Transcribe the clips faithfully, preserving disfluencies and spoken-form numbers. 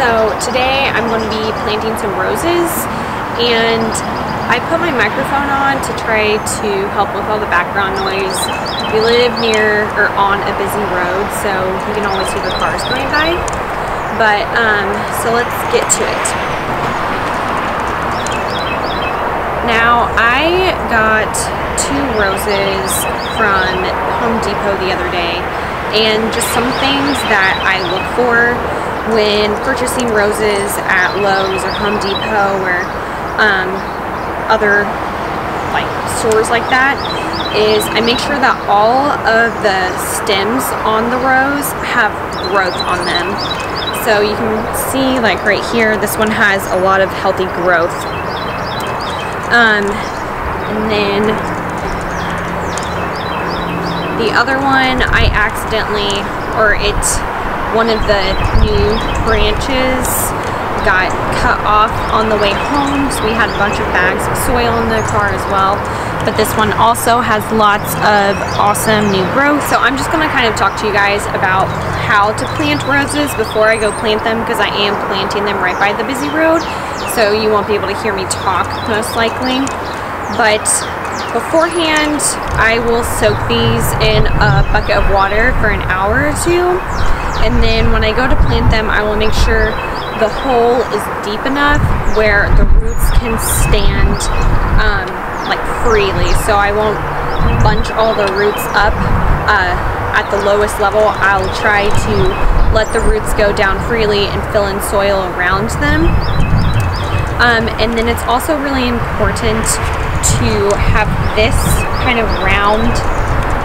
So today I'm going to be planting some roses, and I put my microphone on to try to help with all the background noise. We live near or on a busy road, so you can always hear the cars going by. But um, so let's get to it. Now I got two roses from Home Depot the other day, and just some things that I look for when purchasing roses at Lowe's or Home Depot or um, other like stores like that is I make sure that all of the stems on the rose have growth on them. So you can see like right here, this one has a lot of healthy growth. Um, and then the other one I accidentally, or it one of the new branches got cut off on the way home, so we had a bunch of bags of soil in the car as well. But this one also has lots of awesome new growth. So I'm just gonna kind of talk to you guys about how to plant roses before I go plant them, because I am planting them right by the busy road, so you won't be able to hear me talk most likely. But beforehand, I will soak these in a bucket of water for an hour or two. And then when I go to plant them, I will make sure the hole is deep enough where the roots can stand um, like freely. So I won't bunch all the roots up uh, at the lowest level. I'll try to let the roots go down freely and fill in soil around them. Um, and then it's also really important to have this kind of round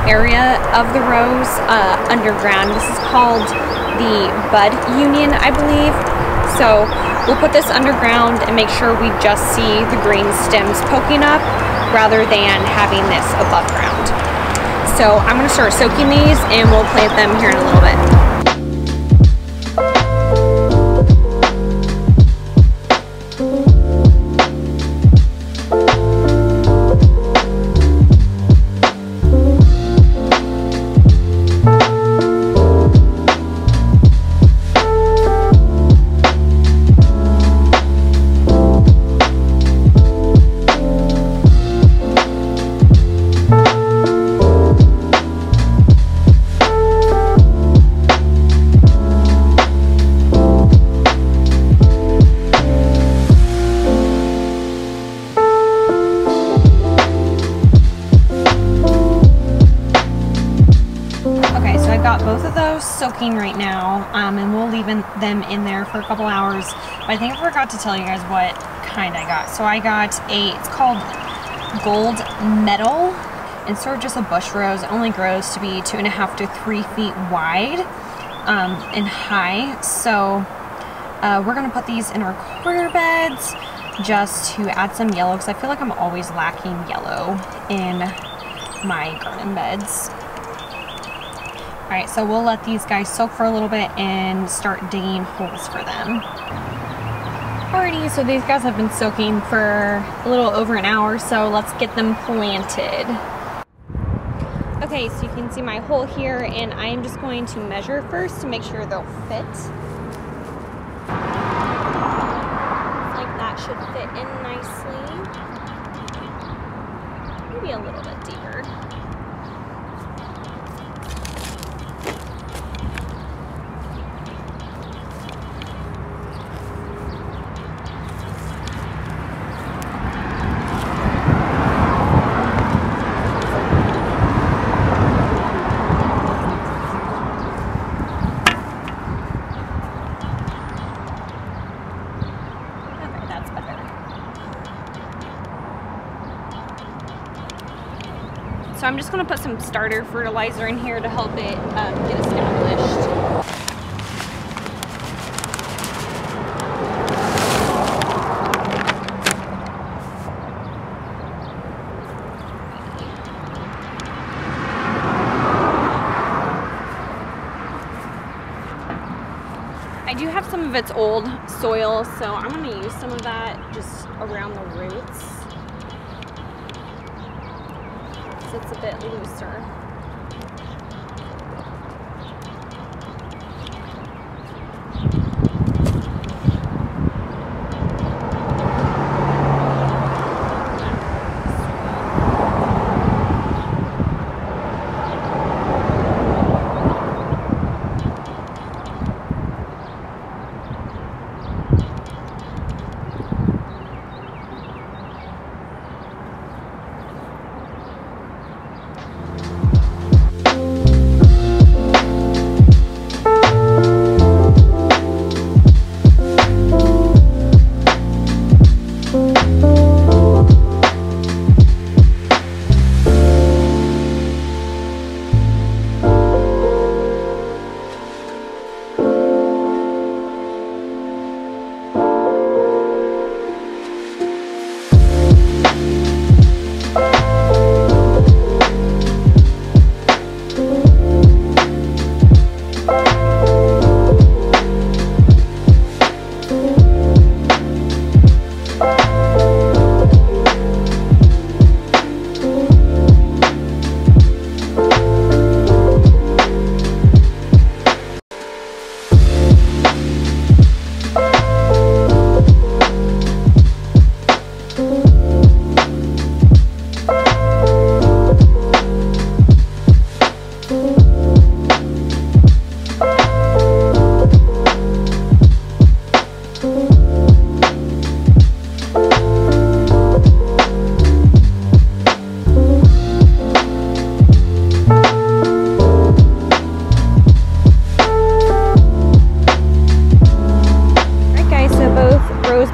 area of the rose uh, underground. This is called the bud union, I believe. So we'll put this underground and make sure we just see the green stems poking up rather than having this above ground. So I'm gonna start soaking these and we'll plant them here in a little bit. Soaking right now, um, and we'll leave in, them in there for a couple hours. But I think I forgot to tell you guys what kind I got. So I got a, it's called Gold Medal, and sort of just a bush rose. It only grows to be two and a half to three feet wide um, and high. So uh, we're gonna put these in our corner beds just to add some yellow, because I feel like I'm always lacking yellow in my garden beds. All right, so we'll let these guys soak for a little bit and start digging holes for them. Alrighty, so these guys have been soaking for a little over an hour, so let's get them planted. Okay, so you can see my hole here, and I'm just going to measure first to make sure they'll fit. Like that should fit in nicely. Maybe a little bit deeper. So I'm just gonna put some starter fertilizer in here to help it um, get established. I do have some of its old soil, so I'm gonna use some of that just around the roots. It's a bit looser.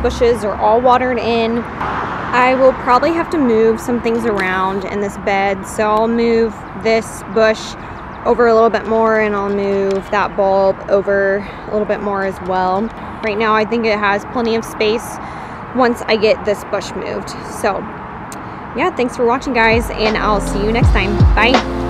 Bushes are all watered in. I will probably have to move some things around in this bed, so I'll move this bush over a little bit more and I'll move that bulb over a little bit more as well. Right now I think it has plenty of space once I get this bush moved. So yeah, thanks for watching guys, and I'll see you next time. Bye.